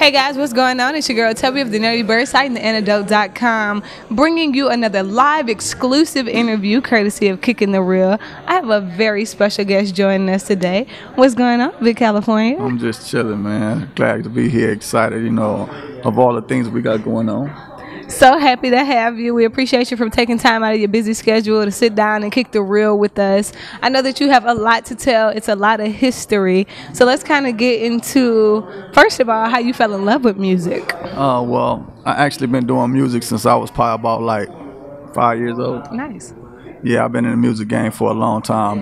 Hey guys, what's going on? It's your girl Tubbi of the Nerdy Bird Site and the antidote.com, bringing you another live exclusive interview courtesy of Kickin' the Real. I have a very special guest joining us today. What's going on, Big California? I'm just chilling, man. Glad to be here. Excited, you know, of all the things we got going on. So happy to have you. We appreciate you for taking time out of your busy schedule to sit down and kick the real with us. I know that you have a lot to tell. It's a lot of history. So let's kind of get into, first of all, how you fell in love with music. Well, I actually been doing music since I was probably about like 5 years old. Nice. Yeah, I've been in the music game for a long time.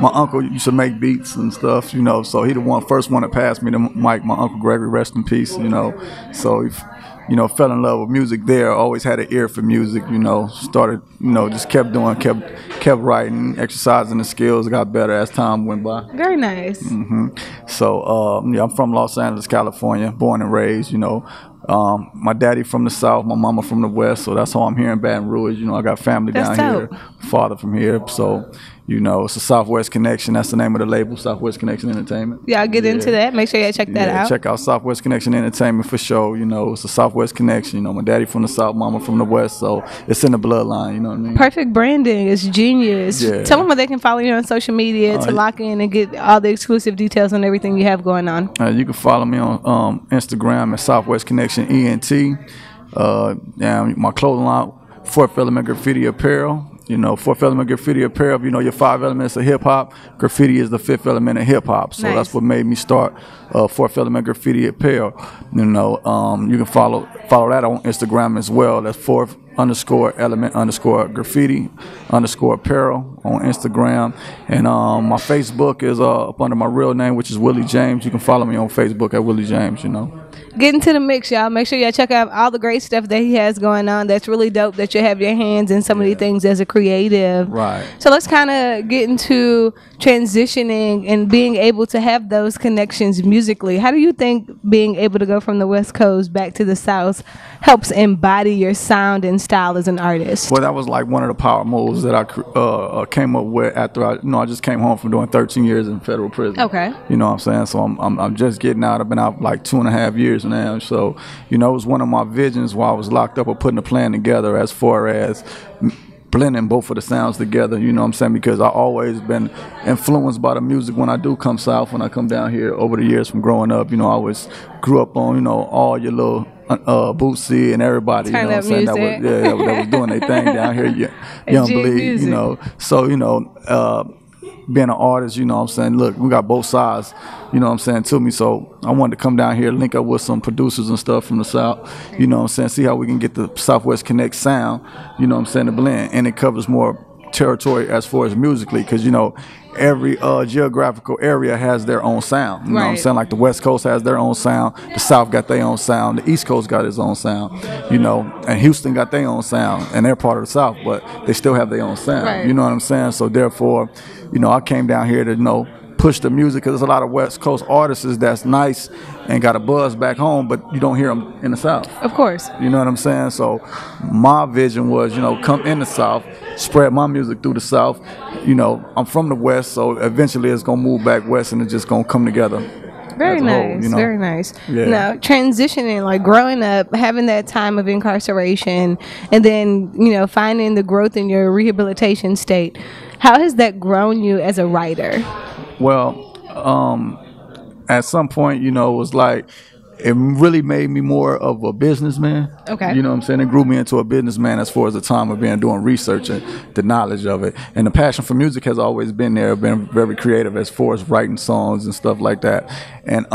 My uncle used to make beats and stuff, you know, so he the one, first one that passed me the mic, my Uncle Gregory, rest in peace, you know. So he, you know, fell in love with music there, always had an ear for music, you know, started, you know, just kept doing, kept writing, exercising the skills, got better as time went by. Very nice. So, yeah, I'm from Los Angeles, California, born and raised, you know. My daddy from the South, my mama from the West, so that's how I'm here in Baton Rouge. You know, I got family down here, father from here, so, you know, it's a Southwest Connection. That's the name of the label, Southwest Connection Entertainment. Yeah, I'll get into that. Make sure you check that out. Check out Southwest Connection Entertainment for sure. You know, it's a Southwest Connection. You know, my daddy from the South, mama from the West, so it's in the bloodline, you know what I mean? Perfect branding. It's genius. Yeah. Tell them where they can follow you on social media to lock in and get all the exclusive details on everything you have going on. You can follow me on Instagram at Southwest Connection ENT. And my clothing line, Fourth Element Graffiti Apparel. You know, Fourth Element Graffiti Apparel, you know, your 5 elements of hip-hop. Graffiti is the 5th element of hip-hop. So that's what made me start Fourth Element Graffiti Apparel. You know, you can follow that on Instagram as well. That's Fourth_element_graffiti_apparel on Instagram. And my Facebook is up under my real name, which is Willie James. You can follow me on Facebook at Willie James, you know. Get into the mix, y'all. Make sure y'all check out all the great stuff that he has going on. That's really dope that you have your hands in some of the things as a creative. Right. So let's kind of get into transitioning and being able to have those connections musically. How do you think being able to go from the West Coast back to the South helps embody your sound and style as an artist? Well, that was like one of the power moves that I came up with after I, you know, I just came home from doing 13 years in federal prison. Okay. You know what I'm saying? So I'm just getting out. I've been out like 2.5 years now. So, you know, it was one of my visions while I was locked up of putting a plan together as far as blending both of the sounds together, you know what I'm saying? Because I always been influenced by the music when I do come south, when I come down here over the years from growing up. You know, I always grew up on, you know, all your little Bootsy and everybody, you know what I'm saying? That was doing their thing down here, Young Bleed, you know. So, you know, being an artist, you know what I'm saying, look, we got both sides, you know what I'm saying, to me. So I wanted to come down here, link up with some producers and stuff from the South, you know what I'm saying, see how we can get the Southwest Connect sound, you know what I'm saying, to blend. And it covers more territory as far as musically, because, you know, every geographical area has their own sound, you know what I'm saying? Like the West Coast has their own sound, the South got their own sound, the East Coast got its own sound, you know, and Houston got their own sound, and they're part of the South, but they still have their own sound, you know what I'm saying? So therefore, you know, I came down here to, you know, push the music, because there's a lot of West Coast artists that's nice and got a buzz back home, but you don't hear them in the South. Of course. You know what I'm saying? So my vision was, you know, come in the South, spread my music through the South. You know, I'm from the West, so eventually it's going to move back West and it's just going to come together. Very nice, whole, you know? Very nice. Yeah. Now, transitioning, like growing up, having that time of incarceration, and then, you know, finding the growth in your rehabilitation state, how has that grown you as a writer? Well, at some point, you know, it was like, it really made me more of a businessman. Okay. You know what I'm saying? It grew me into a businessman as far as the time of being doing research and the knowledge of it. And the passion for music has always been there. I've been very creative as far as writing songs and stuff like that. And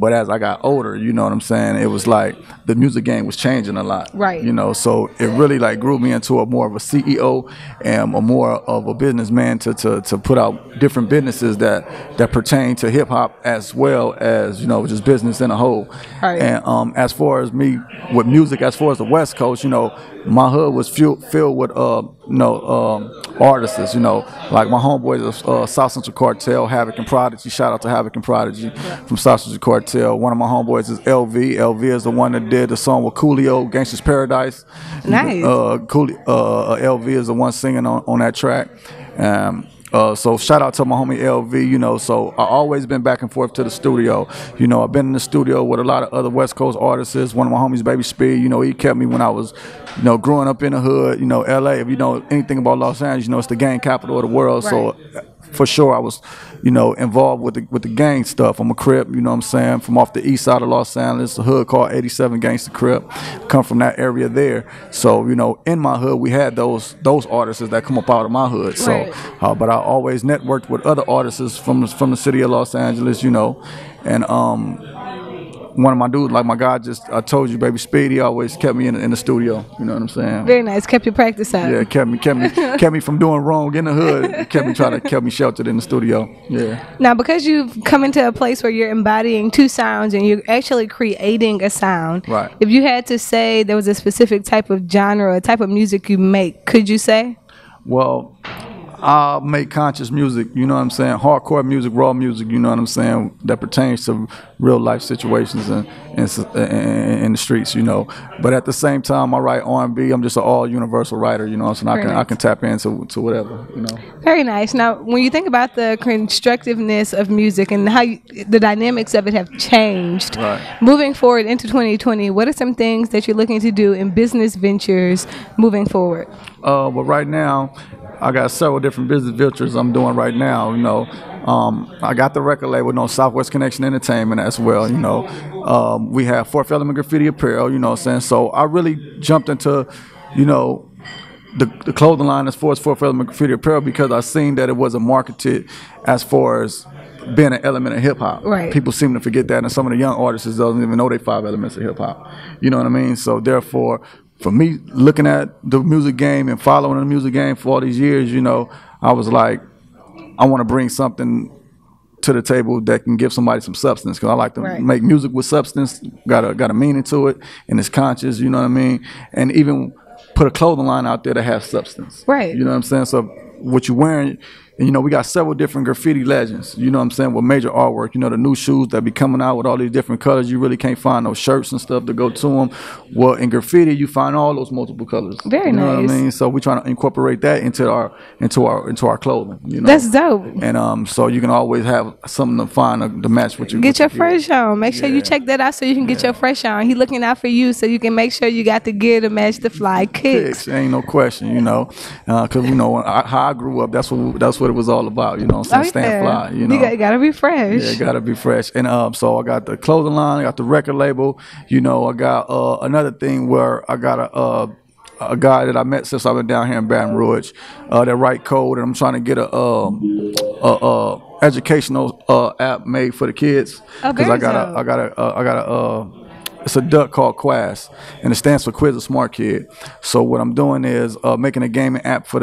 but as I got older, you know what I'm saying, it was like the music game was changing a lot. Right. You know, so it really like grew me into a more of a CEO and a more of a businessman to put out different businesses that pertain to hip hop as well as, you know, just business in a whole. Right. And as far as me with music, as far as the West Coast, you know, my hood was filled with you know, artists, you know, like my homeboys of South Central Cartel, Havoc and Prodigy. Shout out to Havoc and Prodigy from South Central Cartel. One of my homeboys is LV. LV is the one that did the song with Coolio, Gangsta's Paradise. Nice. LV is the one singing on that track. So shout out to my homie LV, you know. So I always been back and forth to the studio. You know, I've been in the studio with a lot of other West Coast artists. One of my homies, Baby Speed, you know, he kept me when I was, you know, growing up in the hood, you know, LA. If you know anything about Los Angeles, you know, it's the gang capital of the world. Right. So for sure I was, you know, involved with the gang stuff. I'm a Crip, you know what I'm saying, from off the east side of Los Angeles, a hood called 87 Gangsta Crip. Come from that area there. So, you know, in my hood, we had those artists that come up out of my hood. So, right. But I always networked with other artists from the city of Los Angeles, you know, and one of my dudes, like my guy, I told you, Baby Speedy, always kept me in the studio. You know what I'm saying? Very nice. Kept your practice out. Yeah, kept me from doing wrong in the hood. Kept me sheltered in the studio. Yeah. Now, because you've come into a place where you're embodying two sounds and you're actually creating a sound. Right. If you had to say there was a specific type of genre, a type of music you make, could you say? Well, I make conscious music, you know what I'm saying? Hardcore music, raw music, you know what I'm saying? That pertains to real life situations and in the streets, you know. But at the same time, I write R&B. I'm just an all-universal writer, you know. So I can tap into whatever, you know. Very nice. Now, when you think about the constructiveness of music and how the dynamics of it have changed, right. Moving forward into 2020, what are some things that you're looking to do in business ventures moving forward? Well, right now, I got several different business ventures I'm doing right now, you know. I got the record label, you know, Southwest Connection Entertainment as well, you know. We have Fourth Element Graffiti Apparel, you know what I'm saying? So I really jumped into, you know, the clothing line as far as Fourth Element Graffiti Apparel because I seen that it wasn't marketed as far as being an element of hip hop. Right. People seem to forget that, and some of the young artists doesn't even know they 5 elements of hip hop. You know what I mean? So therefore, for me, looking at the music game and following the music game for all these years, you know, I was like, I want to bring something to the table that can give somebody some substance, because I like to right. make music with substance, got a meaning to it, and it's conscious, you know what I mean? And even put a clothing line out there that has substance. Right. You know what I'm saying? So what you're wearing, and, you know, we got several different graffiti legends, you know what I'm saying, with major artwork. You know, the new shoes that be coming out with all these different colors, you really can't find no shirts and stuff to go to them. Well, in graffiti, you find all those multiple colors. Very nice. You know what I mean? So we're trying to incorporate that into our clothing. You know? That's dope. And so you can always have something to find to match what you get. Your fresh on. Make sure you check that out so you can get your fresh on. He looking out for you so you can make sure you got the gear to match the fly kicks. Ain't no question, you know, because, you know, how I grew up, that's what it was all about, you know what I'm saying? Stand fly, you know. You gotta be fresh. Yeah, gotta be fresh. And so I got the clothing line, I got the record label, you know, I got another thing where I got a guy that I met since I've been down here in Baton Rouge, that write code, and I'm trying to get a educational app made for the kids, because I got a it's a duck called Quaz, and it stands for Quiz a Smart Kid. So what I'm doing is making a gaming app for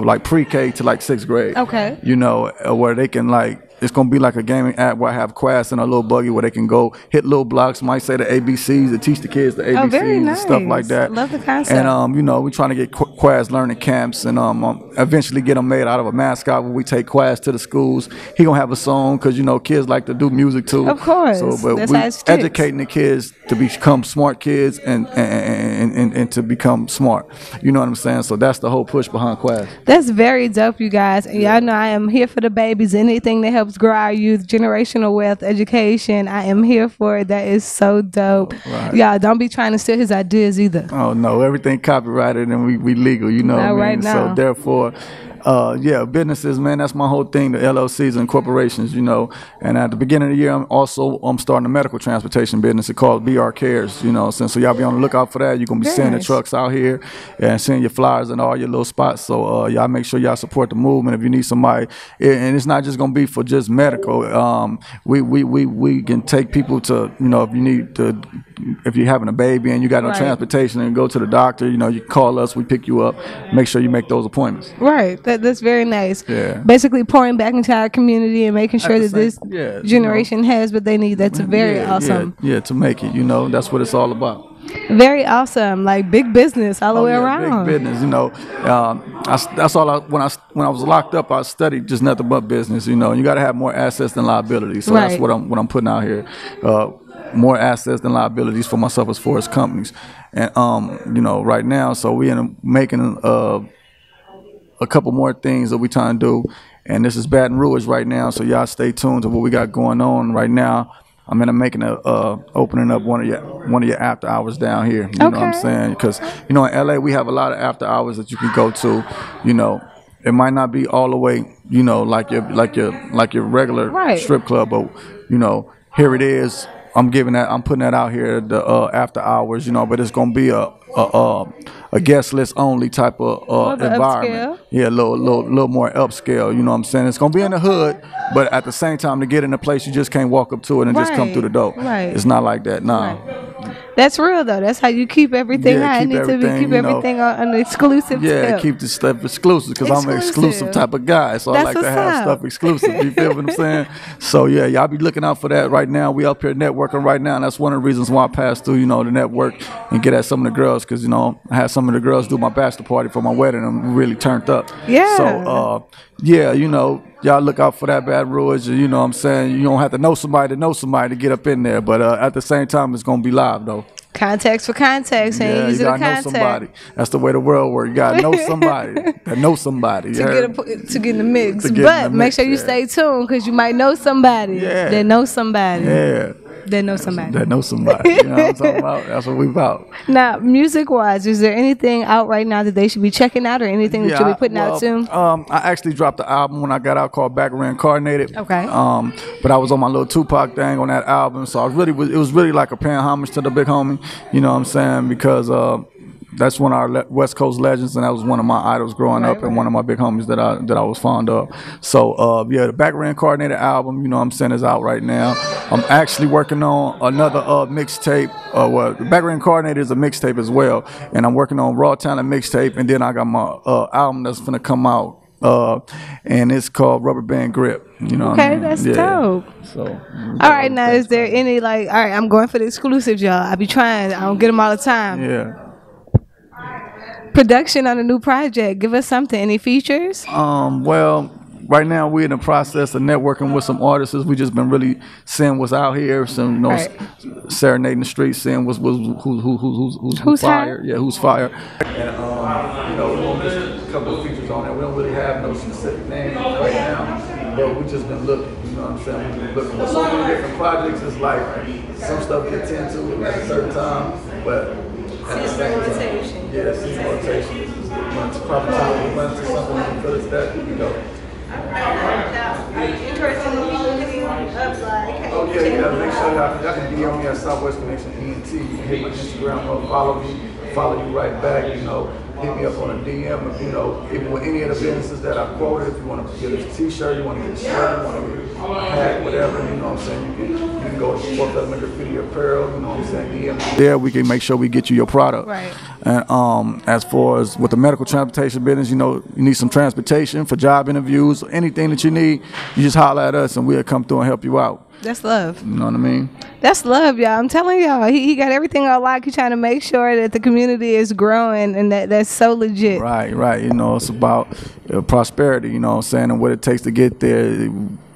like pre-K to like 6th grade. Okay. You know, where they can like, it's gonna be like a gaming app where I have Quaz in a little buggy where they can go hit little blocks, might say the ABCs, to teach the kids the ABCs and stuff like that. Love the concept. And you know, we're trying to get Quaz learning camps, and eventually get them made out of a mascot where we take Quaz to the schools. He gonna have a song, because you know kids like to do music too. Of course. So, but we educating the kids to become smart kids and to become smart. You know what I'm saying? So that's the whole push behind Quaz. That's very dope, you guys. And y'all know I am here for the babies. Anything that helps grow our youth, generational wealth, education, I am here for it. That is so dope. Right. Y'all don't be trying to steal his ideas either. Oh no, everything copyrighted, and we legal, you know. Not what I mean? Right now. So therefore, yeah, businesses, man, that's my whole thing, the LLCs and corporations, you know. And at the beginning of the year, I'm starting a medical transportation business. It's called BR Cares, you know. So y'all be on the lookout for that. You're going to be seeing the trucks out here and seeing your flyers in all your little spots. So y'all make sure y'all support the movement. If you need somebody, and it's not just going to be for just medical. We can take people to, you know, if you're having a baby and you got no transportation and go to the doctor, you know, you call us, we pick you up, make sure you make those appointments. Right. That's very nice. Yeah. Basically pouring back into our community and making sure that this generation has what they need. That's very awesome. Yeah, to make it, you know, that's what it's all about. Very awesome. Like big business all the way around. Big business, you know. That's all. When I was locked up, I studied just nothing but business, you know. And you got to have more assets than liabilities. So that's what I'm putting out here. More assets than liabilities for myself as far as companies. And, you know, right now, so we in making a couple more things that we trying to do. And this is Baton Rouge right now, so y'all stay tuned to what we got going on right now. I'm gonna making a opening up one of your after hours down here. You know what I'm saying? Because you know in LA we have a lot of after hours that you can go to. You know, it might not be all the way, you know, like your regular strip club, but you know, here it is. I'm giving that. I'm putting that out here, the after hours, you know. But it's gonna be a guest list only type of environment. Upscale. Yeah, a little more upscale. You know what I'm saying? It's gonna be in the hood, but at the same time, to get in a place, you just can't walk up to it and just come through the door. Right. It's not like that. Nah. Right. That's real though. That's how you keep everything. Yeah, keep everything on an exclusive. Yeah, keep the stuff exclusive because I'm an exclusive type of guy, so I like to have stuff exclusive. You feel what I'm saying? So yeah, y'all be looking out for that right now. We up here networking right now, and that's one of the reasons why I passed through, you know, the network and get at some of the girls because you know I had some of the girls do my bachelor party for my wedding and we really turned up. Yeah. So yeah, you know. Y'all look out for that Baton Rouge, you know what I'm saying? You don't have to know somebody to get up in there. But at the same time, it's going to be live, though. Contacts for contacts. Yeah, you got to know somebody. That's the way the world works. You got to know somebody that knows somebody. To get in the mix. But make sure you stay tuned because you might know somebody that knows somebody. Yeah. That knows somebody. That knows somebody. You know what I'm talking about? That's what we about. Now, music-wise, is there anything out right now that they should be checking out or anything that you'll be putting out soon? I actually dropped an album when I got out called Back Reincarnated. Okay. But I was on my little Tupac thing on that album, so I really was, it was really like a paying homage to the big homie. You know what I'm saying? Because that's one of our West Coast legends, and that was one of my idols growing up, and one of my big homies that I was fond of. So yeah, the Back Reincarnated album, you know what I'm saying, is out right now. I'm actually working on another mixtape. Well, the Back Reincarnated is a mixtape as well, and I'm working on Raw Talent mixtape, and then I got my album that's gonna come out, and it's called Rubber Band Grip. You know what I mean? That's dope. So, all right, now is there any like? All right, I'm going for the exclusive, y'all. I be trying. I don't get them all the time. Yeah. Production on a new project. Give us something. Any features? Well, right now we're in the process of networking with some artists. We just been really seeing what's out here, some serenading the streets, seeing who's fire. Yeah, who's fire. And you know, just a couple of features on that. We don't really have no specific names right now, but we just been looking. You know what I'm saying? We've been looking at so many different projects. It's like some stuff gets into at a certain time, but. Rotation. Yeah, season rotation. It's probably time we went to something for this that you know. Are you interested in looking up like? Oh yeah. Make sure y'all can be on me at Southwest Connection ENT. You can hit my Instagram up, follow you right back. You know, hit me up on a DM. If you know, even with any of the businesses that I quoted, if you want to get a T-shirt, you want to get a shirt, you want to get a hat, whatever. You know what I'm saying? You can go to Fourth Element Graffiti Apparel. You know what I'm saying? DM. There we can make sure we get you your product. Right. And as far as with the medical transportation business, you know, you need some transportation for job interviews, anything that you need, you just holler at us and we'll come through and help you out. That's love. You know what I mean? That's love, y'all. I'm telling y'all, he got everything on lock. He's trying to make sure that the community is growing and that's so legit. Right. You know, it's about prosperity, you know what I'm saying, and what it takes to get there.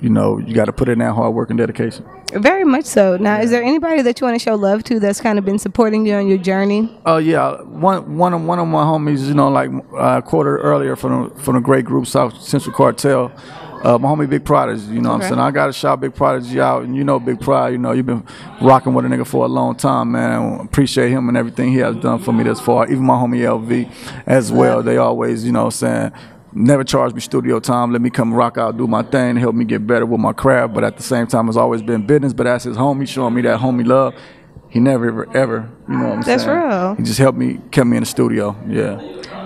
You know, you got to put in that hard work and dedication. Very much so. Now, is there anybody that you want to show love to that's kind of been supporting you on your journey? Oh, yeah. One of my homies, you know, like I quoted earlier from the great group South Central Cartel. My homie Big Prodigy, you know what I'm saying? I got to shout Big Prodigy out, and you know Big Prodigy, you know, you've been rocking with a nigga for a long time, man. I appreciate him and everything he has done for me this far. Even my homie LV as well. They always, you know what I'm saying, never charge me studio time. Let me come rock out, do my thing, help me get better with my craft. But at the same time, it's always been business. But as his homie, showing me that homie love. He never, ever, you know what I'm saying? That's real. He just helped me, kept me in the studio,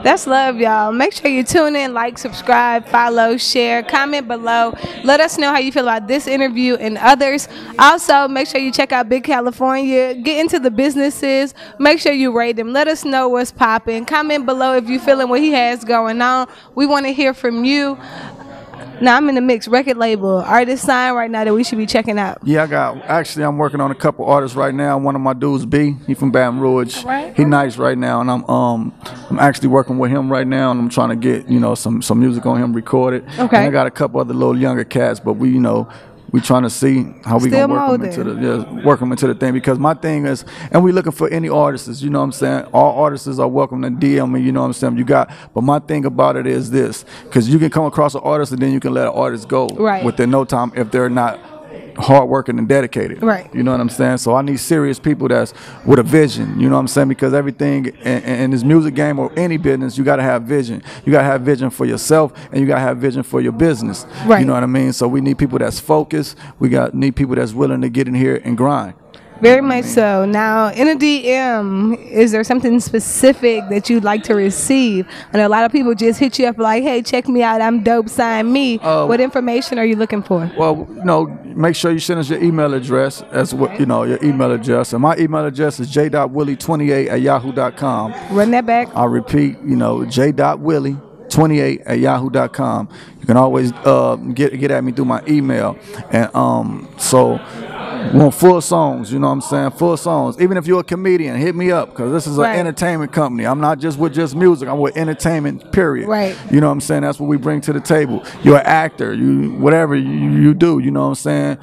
That's love, y'all. Make sure you tune in, like, subscribe, follow, share, comment below. Let us know how you feel about this interview and others. Also, make sure you check out Big California. Get into the businesses. Make sure you rate them. Let us know what's popping. Comment below if you're feeling what he has going on. We want to hear from you. Now I'm in the mix. Record label, artist sign right now that we should be checking out. Yeah, I'm working on a couple artists right now. One of my dudes, B, he from Baton Rouge. He nice right now, and I'm actually working with him right now, and I'm trying to get some music on him recorded. And I got a couple other little younger cats, but we we trying to see how we gonna work them into the thing, because my thing is, and we looking for any artists, you know what I'm saying? All artists are welcome to DM me, you know what I'm saying? You got, but my thing about it is this, because you can come across an artist and then you can let an artist go within no time if they're not hardworking and dedicated. You know what I'm saying? So I need serious people that's with a vision. You know what I'm saying? Because everything in this music game or any business, you got to have vision. You got to have vision for yourself and you got to have vision for your business. You know what I mean? So we need people that's focused. We got need people that's willing to get in here and grind. Very much so. Now, in a DM, is there something specific that you'd like to receive? I know a lot of people just hit you up like, hey, check me out, I'm dope, sign me. What information are you looking for? Well, you know, make sure you send us your email address. That's what, you know, your email address. And my email address is j.willie28@yahoo.com. Run that back. I'll repeat, you know, j.willie28@yahoo.com. You can always get at me through my email. And so... we want full songs, you know what I'm saying? Full songs. Even if you're a comedian, hit me up, because this is an entertainment company. I'm not just with just music. I'm with entertainment, period. You know what I'm saying? That's what we bring to the table. You're an actor. You whatever you do, you know what I'm saying?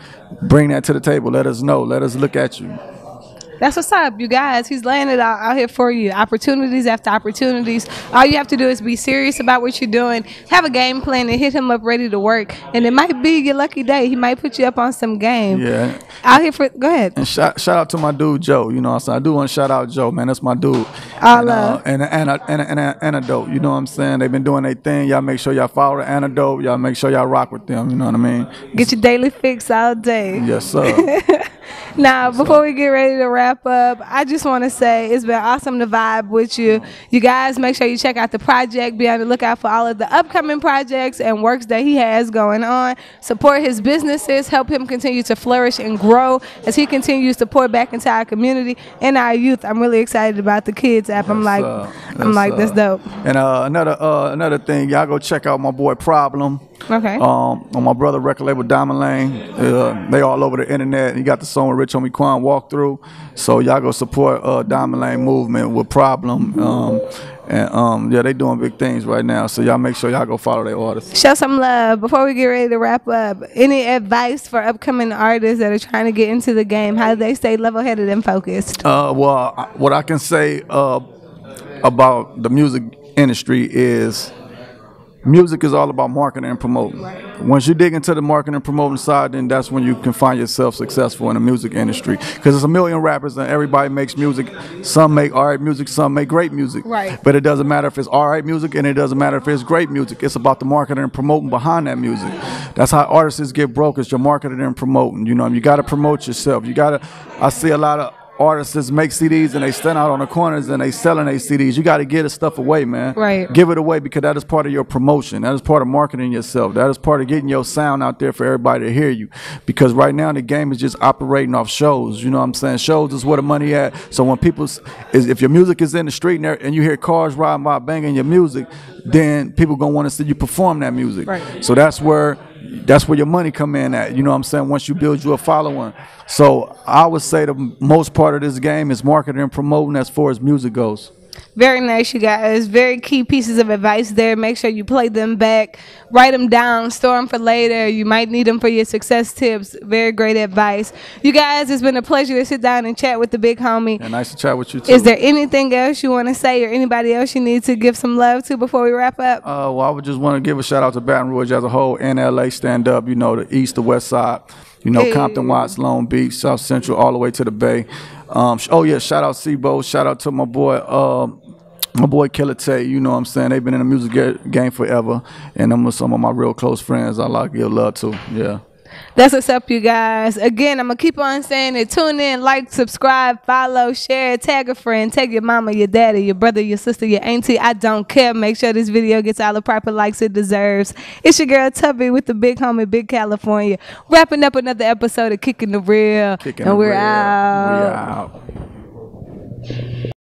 Bring that to the table. Let us know. Let us look at you. That's what's up, you guys. He's laying it out here for you. Opportunities after opportunities. All you have to do is be serious about what you're doing. Have a game plan and hit him up ready to work. And it might be your lucky day. He might put you up on some game. Yeah. Out here for, go ahead. And shout out to my dude, Joe. You know what I'm saying? I do want to shout out Joe, man. That's my dude. I love. And Antidote. You know what I'm saying? They've been doing their thing. Y'all make sure y'all follow the Antidote. Y'all make sure y'all rock with them. You know what I mean? Get your daily fix all day. Yes, sir. Now, before we get ready to wrap up, I just want to say it's been awesome to vibe with you. You guys, make sure you check out the project. Be on the lookout for all of the upcoming projects and works that he has going on. Support his businesses. Help him continue to flourish and grow as he continues to pour back into our community and our youth. I'm really excited about the kids app. I'm like, that's dope. And another thing, y'all go check out my boy Problem. On my brother record label Diamond Lane. They all over the internet. He got the song with Rich Homie Quan, Walkthrough. So y'all go support Diamond Lane movement with Problem. And they doing big things right now. So y'all make sure y'all go follow their artists. Show some love. Before we get ready to wrap up, any advice for upcoming artists that are trying to get into the game? How do they stay level-headed and focused? Well, what I can say about the music industry is music is all about marketing and promoting. Once you dig into the marketing and promoting side, then that's when you can find yourself successful in the music industry. Because there's a million rappers and everybody makes music. Some make all right music, some make great music. But it doesn't matter if it's all right music and it doesn't matter if it's great music. It's about the marketing and promoting behind that music. That's how artists get broke, is your marketing and promoting. You know, you got to promote yourself. You got to, I see a lot of artists make CDs and they stand out on the corners and they selling their CDs. You got to give this stuff away, man. Give it away, because that is part of your promotion. That is part of marketing yourself. That is part of getting your sound out there for everybody to hear you. Because right now the game is just operating off shows. You know what I'm saying? Shows is where the money at. So when people, if your music is in the street and you hear cars riding by banging your music, then people gonna want to see you perform that music. So that's where your money come in at, you know what I'm saying, once you build your following. So I would say the most part of this game is marketing and promoting as far as music goes. Very nice, you guys. Very key pieces of advice there. Make sure you play them back, write them down, store them for later. You might need them for your success tips. Very great advice. You guys, it's been a pleasure to sit down and chat with the big homie. Yeah, nice to chat with you, too. Is there anything else you want to say or anybody else you need to give some love to before we wrap up? Well, I would just want to give a shout out to Baton Rouge as a whole and LA. Stand up, you know, the east, the west side. You know, Compton, Watts, Long Beach, South Central, all the way to the Bay. Oh, yeah, shout out Sebo. Shout out to my boy Killer Tay. You know what I'm saying? They've been in the music game forever. And them are some of my real close friends I like to give love to. Yeah. That's what's up, you guys. Again, I'm going to keep on saying it. Tune in, like, subscribe, follow, share, tag a friend, tag your mama, your daddy, your brother, your sister, your auntie. I don't care. Make sure this video gets all the proper likes it deserves. It's your girl Tubbi with the big homie, Big California, wrapping up another episode of Kickin' the Real. And we're out.